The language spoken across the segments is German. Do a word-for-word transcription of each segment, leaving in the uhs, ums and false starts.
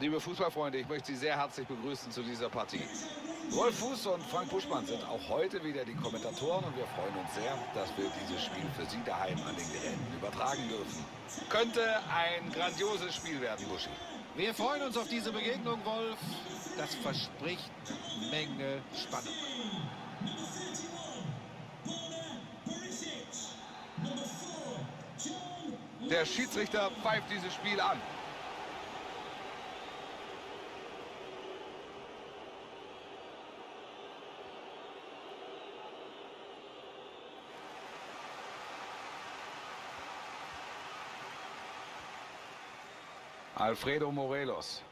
Liebe Fußballfreunde, ich möchte Sie sehr herzlich begrüßen zu dieser Partie. Wolf Fuß und Frank Buschmann sind auch heute wieder die Kommentatoren und wir freuen uns sehr, dass wir dieses Spiel für Sie daheim an den Geräten übertragen dürfen. Könnte ein grandioses Spiel werden, Buschi. Wir freuen uns auf diese Begegnung, Wolf. Das verspricht eine Menge Spannung. Der Schiedsrichter pfeift dieses Spiel an. Alfredo Morelos.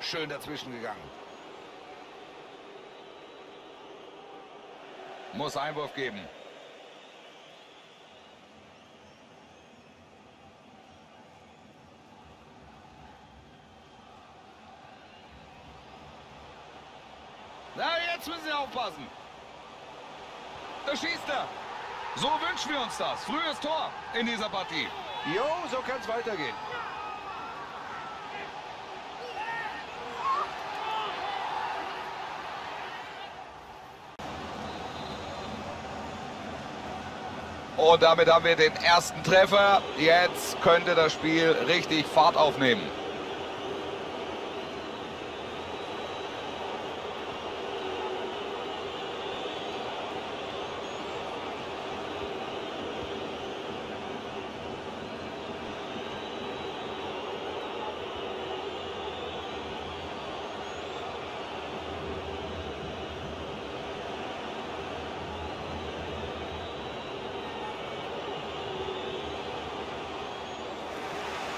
Schön dazwischen gegangen. Muss Einwurf geben. Na, jetzt müssen Sie aufpassen. Da schießt er. So wünschen wir uns das. Frühes Tor in dieser Partie. Jo, so kann es weitergehen. Und damit haben wir den ersten Treffer. Jetzt könnte das Spiel richtig Fahrt aufnehmen.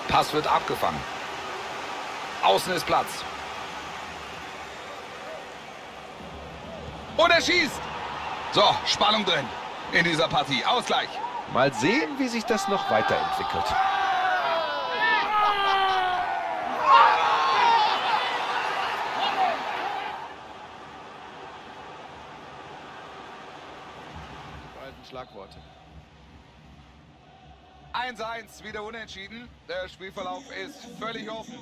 Pass wird abgefangen. Außen ist Platz. Und er schießt. So, Spannung drin in dieser Partie. Ausgleich. Mal sehen, wie sich das noch weiterentwickelt. Die alten Schlagworte. eins zu eins, wieder unentschieden. Der Spielverlauf ist völlig offen.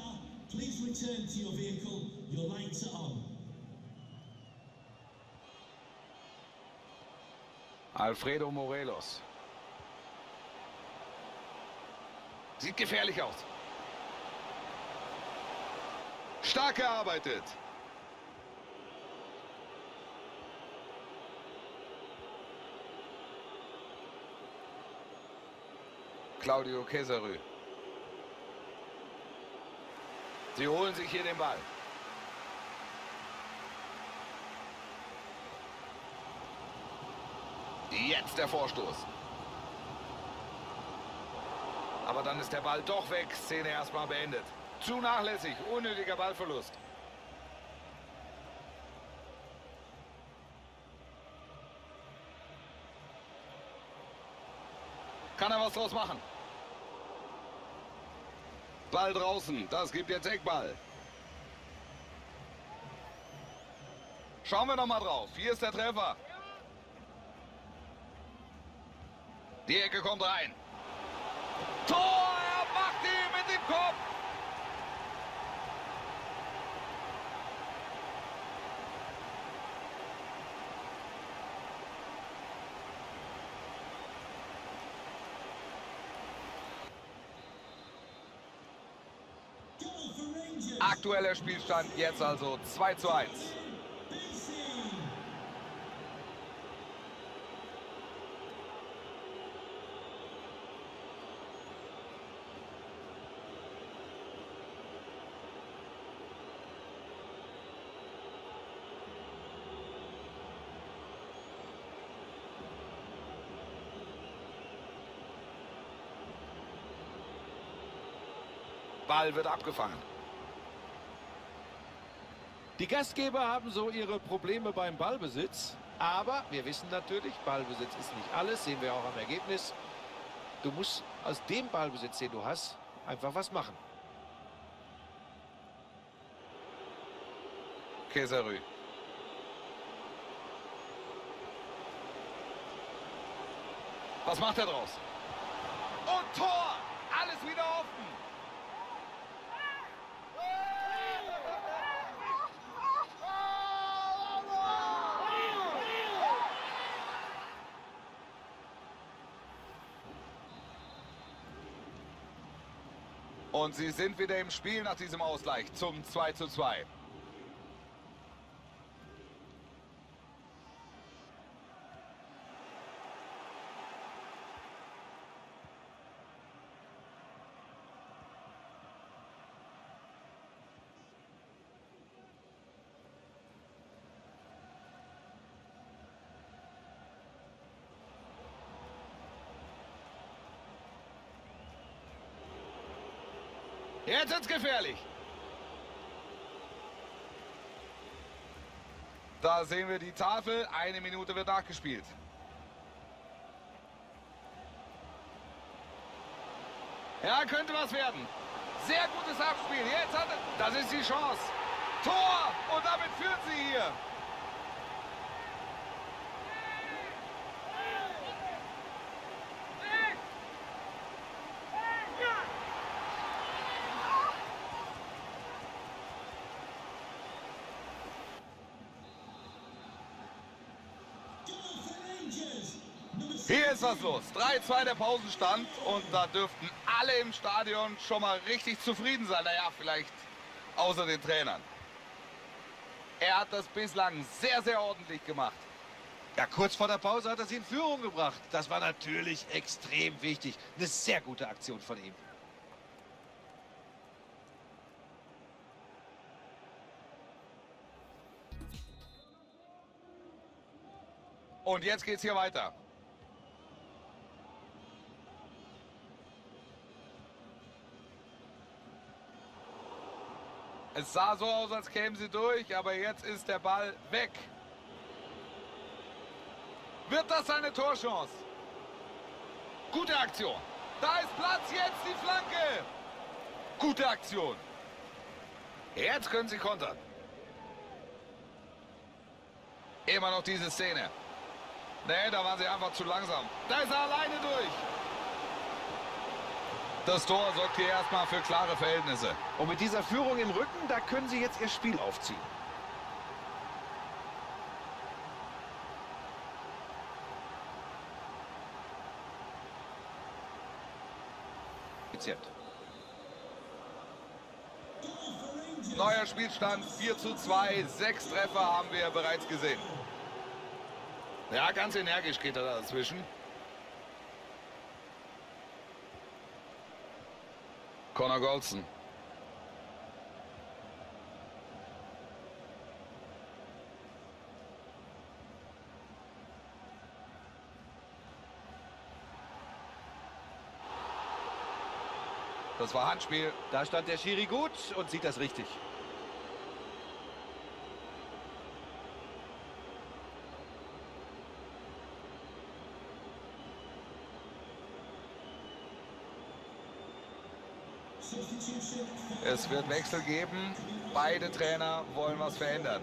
Alfredo Morelos. Sieht gefährlich aus. Stark gearbeitet. Claudiu Keșerü. Sie holen sich hier den Ball. Jetzt der Vorstoß. Aber dann ist der Ball doch weg. Szene erstmal beendet. Zu nachlässig, unnötiger Ballverlust. Kann er was draus machen? Ball draußen, das gibt jetzt Eckball. Schauen wir nochmal drauf, hier ist der Treffer. Die Ecke kommt rein. Tor, er macht ihn mit dem Kopf. Aktueller Spielstand jetzt also zwei zu eins. Ball wird abgefangen. Die Gastgeber haben so ihre Probleme beim Ballbesitz, aber wir wissen natürlich, Ballbesitz ist nicht alles, sehen wir auch am Ergebnis. Du musst aus dem Ballbesitz, den du hast, einfach was machen. Keșerü. Was macht er draus? Und Tor! Alles wieder offen! Und sie sind wieder im Spiel nach diesem Ausgleich zum zwei zu zwei. Jetzt wird's gefährlich. Da sehen wir die Tafel. Eine Minute wird nachgespielt. Ja, könnte was werden. Sehr gutes Abspiel. Jetzt hat er... Das ist die Chance. Tor! Und damit führt sie hier. Hier ist was los. drei zu zwei der Pausenstand und da dürften alle im Stadion schon mal richtig zufrieden sein. Naja, vielleicht außer den Trainern. Er hat das bislang sehr, sehr ordentlich gemacht. Ja, kurz vor der Pause hat er sie in Führung gebracht. Das war natürlich extrem wichtig. Eine sehr gute Aktion von ihm. Und jetzt geht's hier weiter. Es sah so aus, als kämen sie durch, aber jetzt ist der Ball weg. Wird das eine Torchance? Gute Aktion. Da ist Platz, jetzt die Flanke. Gute Aktion. Jetzt können sie kontern. Immer noch diese Szene. Nee, da waren sie einfach zu langsam. Da ist er alleine durch. Das Tor sorgt hier erstmal für klare Verhältnisse. Und mit dieser Führung im Rücken, da können sie jetzt ihr Spiel aufziehen. Neuer Spielstand, vier zu zwei, sechs Treffer haben wir bereits gesehen. Ja, ganz energisch geht er da dazwischen. Conor Goldson. Das war Handspiel. Da stand der Schiri gut und sieht das richtig. Es wird Wechsel geben. Beide Trainer wollen was verändern.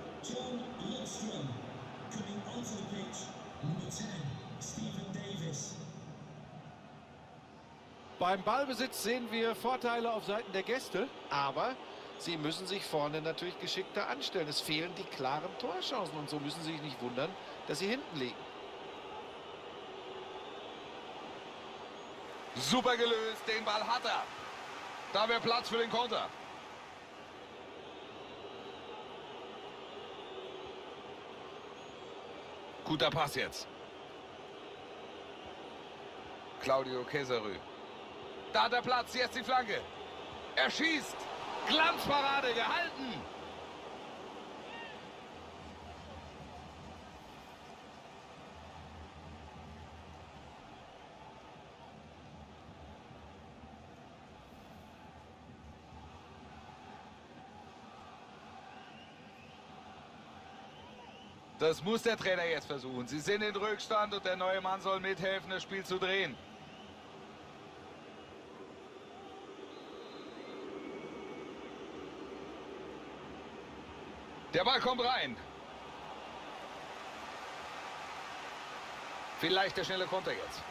Beim Ballbesitz sehen wir Vorteile auf Seiten der Gäste, aber sie müssen sich vorne natürlich geschickter anstellen. Es fehlen die klaren Torchancen und so müssen sie sich nicht wundern, dass sie hinten liegen. Super gelöst, den Ball hat er. Da wäre Platz für den Konter. Guter Pass jetzt. Claudiu Keșerü. Da hat er Platz, jetzt die Flanke. Er schießt. Glanzparade gehalten. Das muss der Trainer jetzt versuchen. Sie sind in Rückstand und der neue Mann soll mithelfen, das Spiel zu drehen. Der Ball kommt rein. Vielleicht der schnelle Konter jetzt.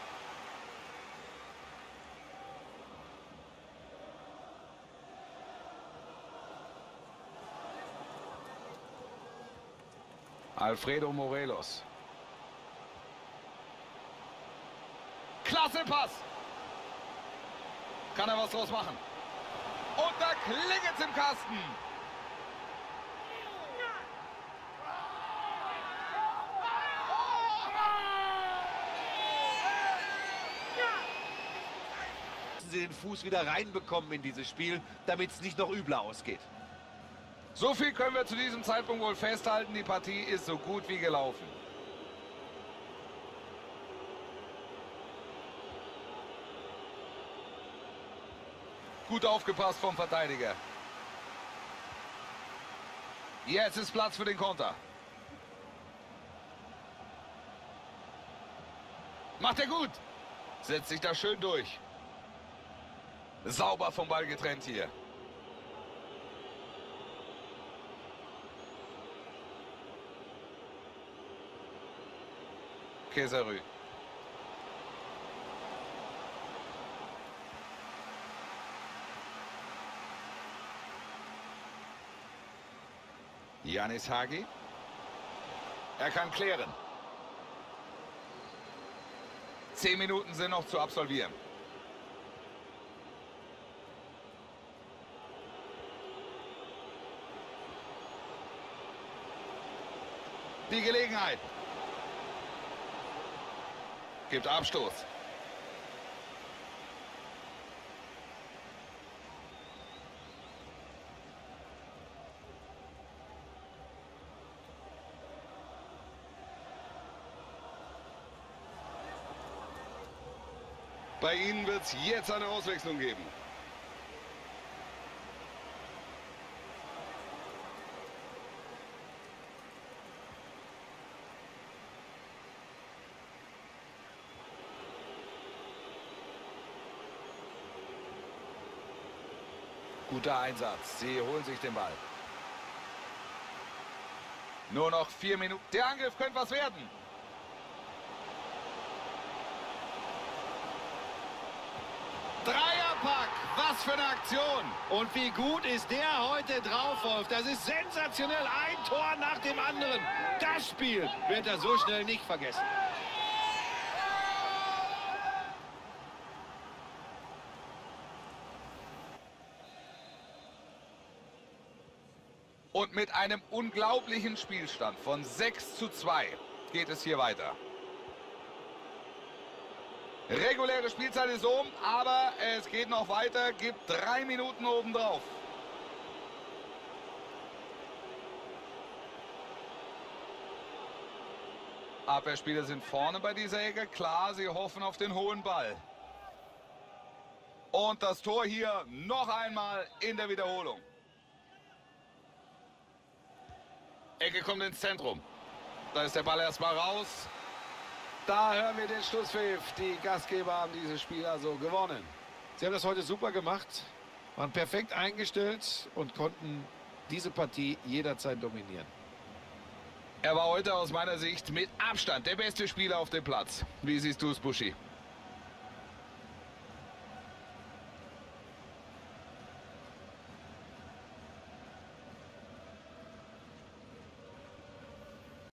Alfredo Morelos. Klasse Pass. Kann er was draus machen? Und da klingelt's im Kasten. Sie den Fuß wieder reinbekommen in dieses Spiel, damit es nicht noch übler ausgeht. So viel können wir zu diesem Zeitpunkt wohl festhalten. Die Partie ist so gut wie gelaufen. Gut aufgepasst vom Verteidiger. Jetzt ist Platz für den Konter. Macht er gut. Setzt sich da schön durch. Sauber vom Ball getrennt hier. Keşerü. Janis Hagi. Er kann klären. Zehn Minuten sind noch zu absolvieren. Die Gelegenheit. Gibt Abstoß. Bei ihnen wird es jetzt eine Auswechslung geben. Guter Einsatz. Sie holen sich den Ball. Nur noch vier Minuten. Der Angriff könnte was werden. Dreierpack. Was für eine Aktion. Und wie gut ist der heute drauf, Wolf. Das ist sensationell. Ein Tor nach dem anderen. Das Spiel wird er so schnell nicht vergessen. Und mit einem unglaublichen Spielstand von sechs zu zwei geht es hier weiter. Reguläre Spielzeit ist um, aber es geht noch weiter, gibt drei Minuten obendrauf. Abwehrspieler sind vorne bei dieser Ecke, klar, sie hoffen auf den hohen Ball. Und das Tor hier noch einmal in der Wiederholung. Ecke kommt ins Zentrum. Da ist der Ball erstmal raus. Da hören wir den Schlusspfiff. Die Gastgeber haben dieses Spiel also gewonnen. Sie haben das heute super gemacht, waren perfekt eingestellt und konnten diese Partie jederzeit dominieren. Er war heute aus meiner Sicht mit Abstand der beste Spieler auf dem Platz. Wie siehst du es, Buschi?